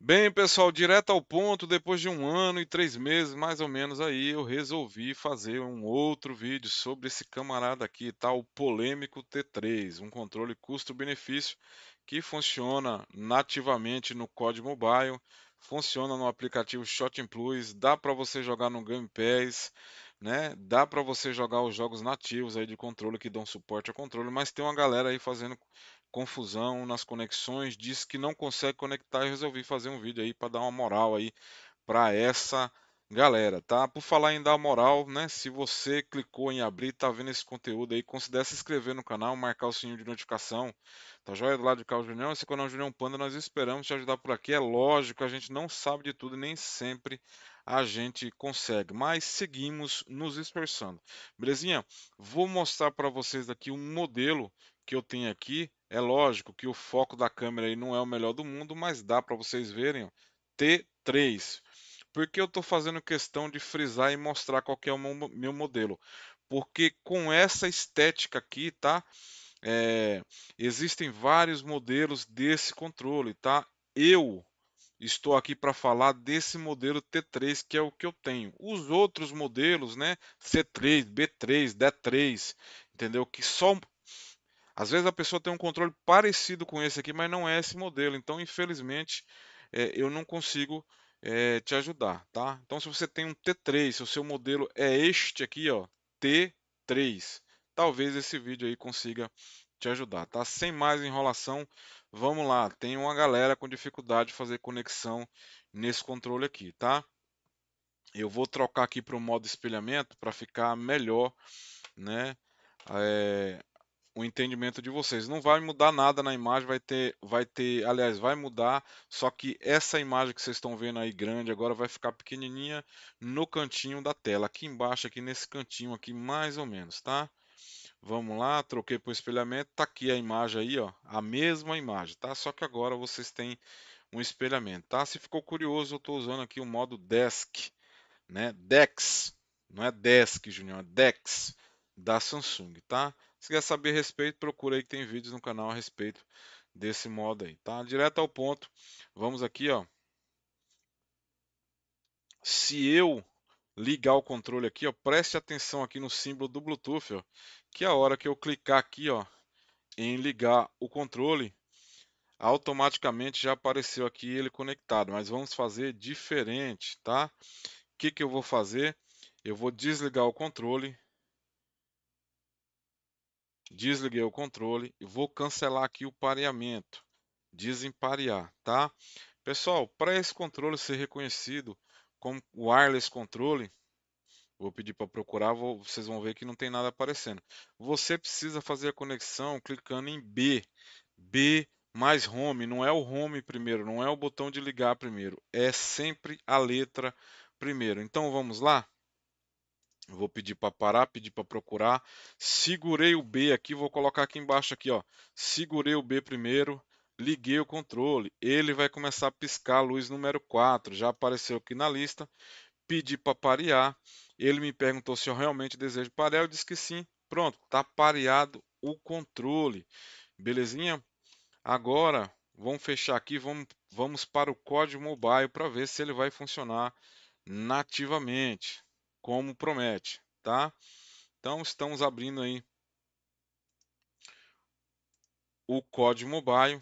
Bem, pessoal, direto ao ponto, depois de 1 ano e 3 meses, mais ou menos, aí eu resolvi fazer um outro vídeo sobre esse camarada aqui, tá? O polêmico T3, um controle custo-benefício que funciona nativamente no COD Mobile, funciona no aplicativo Shot in Plus, dá para você jogar no Game Pass, né? Dá para você jogar os jogos nativos aí de controle que dão suporte ao controle, mas tem uma galera aí fazendo confusão nas conexões, diz que não consegue conectar e resolvi fazer um vídeo aí para dar uma moral aí para essa galera, tá? Por falar em dar moral, né? Se você clicou em abrir, tá vendo esse conteúdo aí, considere se inscrever no canal, marcar o sininho de notificação, tá joia? Do lado de cá o Junião, esse canal Junião Panda, nós esperamos te ajudar por aqui. É lógico, a gente não sabe de tudo, nem sempre a gente consegue, mas seguimos nos esforçando, belezinha? Vou mostrar para vocês aqui um modelo que eu tenho aqui. É lógico que o foco da câmera aí não é o melhor do mundo, mas dá para vocês verem, ó, T3. Porque eu estou fazendo questão de frisar e mostrar qual que é o meu modelo? Porque com essa estética aqui, tá? Existem vários modelos desse controle, tá? Eu estou aqui para falar desse modelo T3, que é o que eu tenho. Os outros modelos, né? C3, B3, D3, entendeu? Que só... Às vezes a pessoa tem um controle parecido com esse aqui, mas não é esse modelo. Então, infelizmente, eu não consigo te ajudar, tá? Então, se você tem um T3, se o seu modelo é este aqui, ó, T3, talvez esse vídeo aí consiga te ajudar, tá? Sem mais enrolação, vamos lá. Tem uma galera com dificuldade de fazer conexão nesse controle aqui, tá? Eu vou trocar aqui para o modo espelhamento para ficar melhor, né? O entendimento de vocês. Não vai mudar nada na imagem, aliás, vai mudar, só que essa imagem que vocês estão vendo aí grande agora vai ficar pequenininha no cantinho da tela, aqui embaixo, aqui nesse cantinho aqui, mais ou menos, tá? Vamos lá, troquei para o espelhamento, tá aqui a imagem aí, ó, a mesma imagem, tá? Só que agora vocês têm um espelhamento, tá? Se ficou curioso, eu tô usando aqui o modo Desk, né? Dex, não é Desk, Junião, é Dex da Samsung, tá? Se quer saber a respeito, procura aí que tem vídeos no canal a respeito desse modo aí, tá? Direto ao ponto, vamos aqui, ó. Se eu ligar o controle aqui, ó, preste atenção aqui no símbolo do Bluetooth, ó, que a hora que eu clicar aqui, ó, em ligar o controle, automaticamente já apareceu aqui ele conectado, mas vamos fazer diferente, tá? O que que eu vou fazer? Eu vou desligar o controle. Desliguei o controle e vou cancelar aqui o pareamento, desemparear, tá? Pessoal, para esse controle ser reconhecido como wireless controle, vou pedir para procurar, vocês vão ver que não tem nada aparecendo. Você precisa fazer a conexão clicando em B mais home, não é o home primeiro, não é o botão de ligar primeiro, é sempre a letra primeiro. Então vamos lá? Vou pedir para parar, pedir para procurar. Segurei o B aqui, vou colocar aqui embaixo aqui, ó. Segurei o B primeiro, liguei o controle. Ele vai começar a piscar a luz número 4. Já apareceu aqui na lista. Pedi para parear. Ele me perguntou se eu realmente desejo parear. Eu disse que sim. Pronto, tá pareado o controle. Belezinha? Agora, vamos fechar aqui, vamos para o COD Mobile para ver se ele vai funcionar nativamente, como promete, tá? Então estamos abrindo aí o COD Mobile,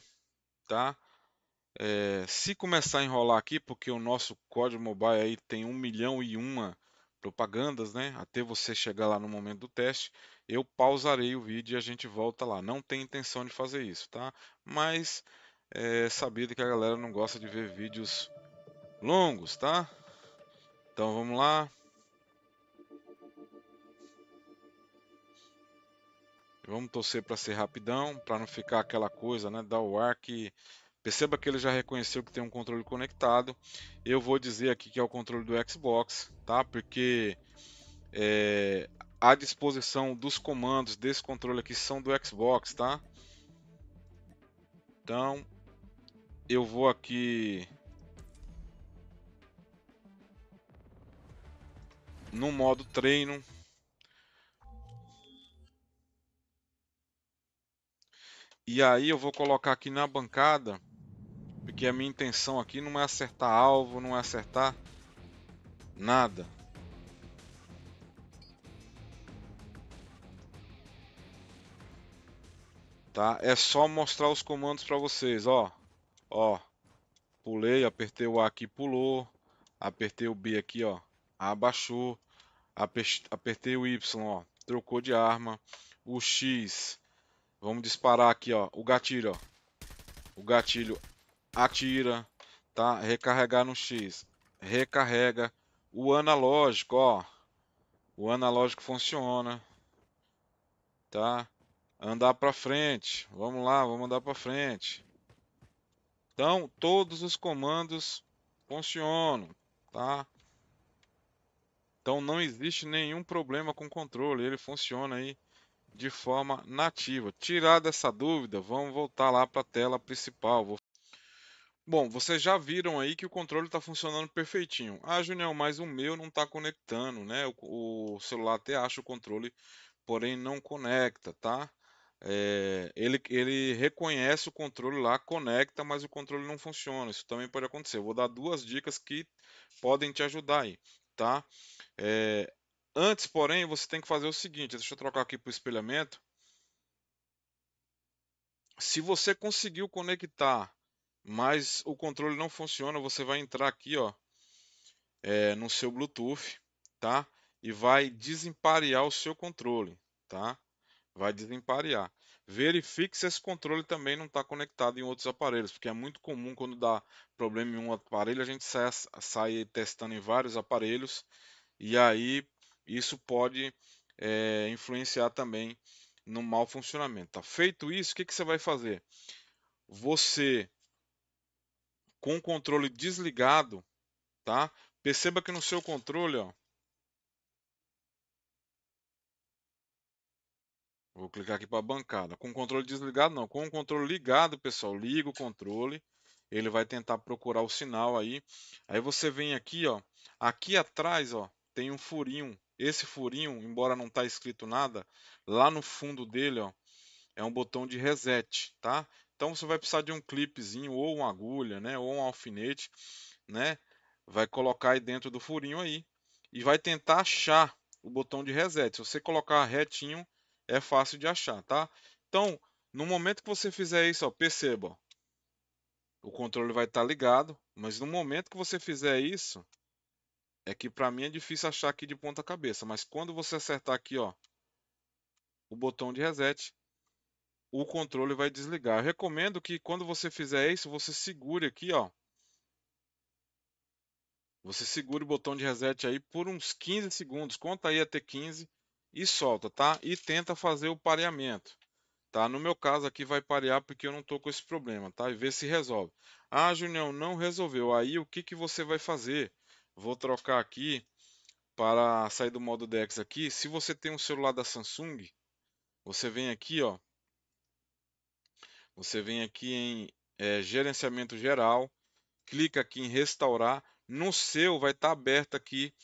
tá? Se começar a enrolar aqui, porque o nosso COD Mobile aí tem 1 milhão e uma propagandas, né? Até você chegar lá no momento do teste, eu pausarei o vídeo e a gente volta lá. Não tem intenção de fazer isso, tá? Mas é sabido que a galera não gosta de ver vídeos longos, tá? Então vamos lá. Vamos torcer para ser rapidão, para não ficar aquela coisa, né? Dar o ar que... Perceba que ele já reconheceu que tem um controle conectado. Eu vou dizer aqui que é o controle do Xbox, tá? Porque a disposição dos comandos desse controle aqui são do Xbox, tá? Então, eu vou aqui no modo treino. E aí eu vou colocar aqui na bancada Porque a minha intenção aqui não é acertar alvo, não é acertar nada. Tá? É só mostrar os comandos para vocês, ó. Ó. Pulei, apertei o A aqui, pulou. Apertei o B aqui, ó. Abaixou. Apertei o Y, ó. Trocou de arma. O X. Vamos disparar aqui, ó. O gatilho, ó. O gatilho atira, tá? Recarregar no X. Recarrega. O analógico, ó. O analógico funciona. Tá? Andar pra frente. Vamos lá, vamos andar pra frente. Então, todos os comandos funcionam, tá? Então, não existe nenhum problema com o controle. Ele funciona aí de forma nativa. Tirada essa dúvida, vamos voltar lá para a tela principal. Bom, vocês já viram aí que o controle está funcionando perfeitinho. Ah, Junião, mas o meu não está conectando, né? O celular até acha o controle, porém não conecta, tá? É, ele reconhece o controle lá, conecta, mas o controle não funciona. Isso também pode acontecer. Eu vou dar duas dicas que podem te ajudar aí, tá? Antes, porém, você tem que fazer o seguinte. Deixa eu trocar aqui para o espelhamento. Se você conseguiu conectar, mas o controle não funciona, você vai entrar aqui, ó, no seu Bluetooth, tá? E vai desemparear o seu controle, tá? Vai desemparear. Verifique se esse controle também não está conectado em outros aparelhos, porque é muito comum quando dá problema em um aparelho, a gente sai testando em vários aparelhos, e aí isso pode influenciar também no mau funcionamento. Tá? Feito isso, o que você vai fazer? Você, com o controle desligado, tá? Perceba que no seu controle, ó, vou clicar aqui para a bancada. Com o controle desligado, não. Com o controle ligado, pessoal. Liga o controle. Ele vai tentar procurar o sinal aí. Aí você vem aqui, ó. Aqui atrás, ó, tem um furinho. Esse furinho, embora não tá escrito nada, lá no fundo dele, ó, é um botão de reset, tá? Então você vai precisar de um clipezinho ou uma agulha, né? Ou um alfinete, né? Vai colocar aí dentro do furinho aí. E vai tentar achar o botão de reset. Se você colocar retinho, é fácil de achar, tá? Então, no momento que você fizer isso, ó, perceba, ó, o controle vai estar ligado, mas no momento que você fizer isso, é que para mim é difícil achar aqui de ponta cabeça, mas quando você acertar aqui, ó, o botão de reset, o controle vai desligar. Eu recomendo que quando você fizer isso, você segure aqui, ó. Você segure o botão de reset aí por uns 15 segundos, conta aí até 15. E solta, tá? E tenta fazer o pareamento, tá? No meu caso aqui vai parear porque eu não tô com esse problema, tá? E ver se resolve. Ah, Junião, não resolveu. Aí o que você vai fazer? Vou trocar aqui para sair do modo Dex aqui. Se você tem um celular da Samsung, você vem aqui, ó. Você vem aqui em gerenciamento geral. Clica aqui em restaurar. No seu vai estar aberto aqui.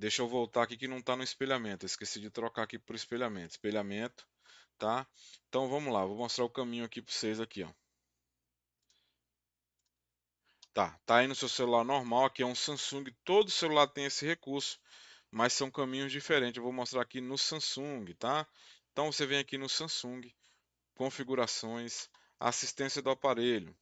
Deixa eu voltar aqui que não está no espelhamento. Eu esqueci de trocar aqui para o espelhamento. Espelhamento, tá? Então vamos lá. Vou mostrar o caminho aqui para vocês aqui, ó. Tá aí no seu celular normal. Aqui é um Samsung. Todo celular tem esse recurso, mas são caminhos diferentes. Eu vou mostrar aqui no Samsung, tá? Então você vem aqui no Samsung. Configurações. Assistência do aparelho.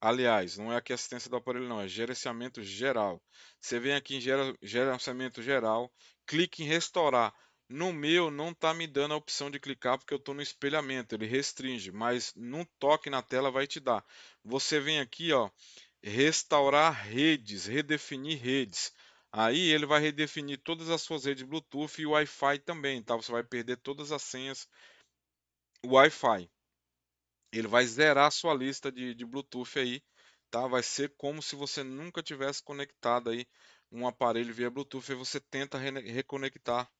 Aliás, não é aqui assistência do aparelho não, é gerenciamento geral. Você vem aqui em gerenciamento geral, clique em restaurar. No meu não está me dando a opção de clicar porque eu estou no espelhamento, ele restringe, mas num toque na tela vai te dar. Você vem aqui, ó, restaurar redes, redefinir redes. Aí ele vai redefinir todas as suas redes Bluetooth e Wi-Fi também, tá? Você vai perder todas as senhas Wi-Fi. Ele vai zerar a sua lista de Bluetooth aí, tá? Vai ser como se você nunca tivesse conectado aí um aparelho via Bluetooth e você tenta reconectar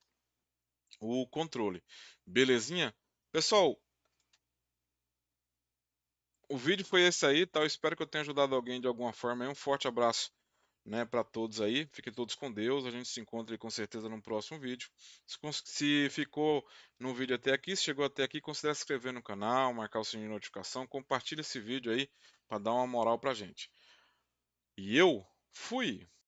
o controle. Belezinha? Pessoal, o vídeo foi esse aí, tá? Eu espero que eu tenha ajudado alguém de alguma forma. Um forte abraço né, para todos aí. Fiquem todos com Deus. A gente se encontra aí, com certeza, no próximo vídeo. Se ficou no vídeo até aqui, se chegou até aqui, considere se inscrever no canal, marcar o sininho de notificação, compartilha esse vídeo aí para dar uma moral pra gente. E eu fui!